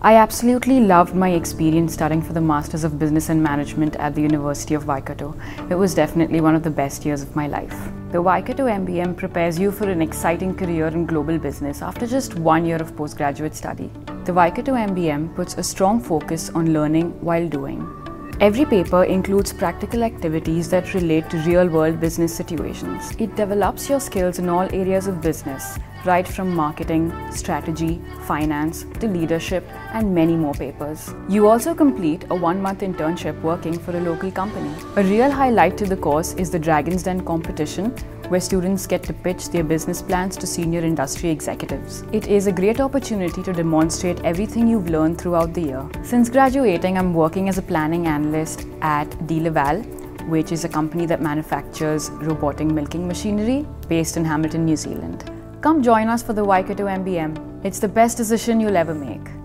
I absolutely loved my experience studying for the Masters of Business and Management at the University of Waikato. It was definitely one of the best years of my life. The Waikato MBM prepares you for an exciting career in global business after just 1 year of postgraduate study. The Waikato MBM puts a strong focus on learning while doing. Every paper includes practical activities that relate to real-world business situations. It develops your skills in all areas of business, right from marketing, strategy, finance, to leadership, and many more papers. You also complete a 1-month internship working for a local company. A real highlight to the course is the Dragon's Den competition, where students get to pitch their business plans to senior industry executives. It is a great opportunity to demonstrate everything you've learned throughout the year. Since graduating, I'm working as a planning analyst at DeLaval, which is a company that manufactures robotic milking machinery based in Hamilton, New Zealand. Come join us for the Waikato MBM. It's the best decision you'll ever make.